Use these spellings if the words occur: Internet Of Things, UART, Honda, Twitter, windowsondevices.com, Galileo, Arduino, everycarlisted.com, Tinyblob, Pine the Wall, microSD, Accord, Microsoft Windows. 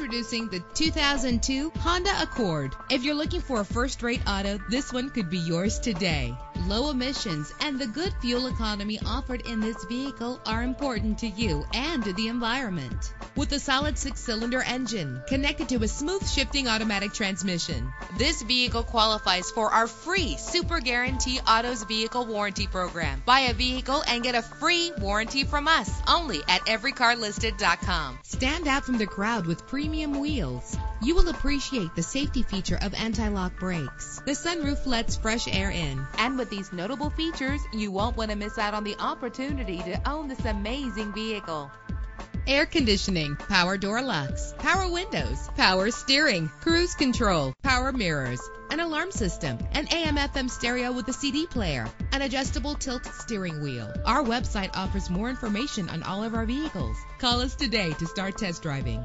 Introducing the 2002 Honda Accord. If you're looking for a first-rate auto, this one could be yours today. Low emissions and the good fuel economy offered in this vehicle are important to you and to the environment. With a solid 6-cylinder engine connected to a smooth shifting automatic transmission, this vehicle qualifies for our free Super Guarantee Autos Vehicle Warranty Program. Buy a vehicle and get a free warranty from us only at everycarlisted.com. Stand out from the crowd with premium wheels. You will appreciate the safety feature of anti-lock brakes. The sunroof lets fresh air in. And with these notable features, you won't want to miss out on the opportunity to own this amazing vehicle. Air conditioning, power door locks, power windows, power steering, cruise control, power mirrors, an alarm system, an AM/FM stereo with a CD player, an adjustable tilt steering wheel. Our website offers more information on all of our vehicles. Call us today to start test driving.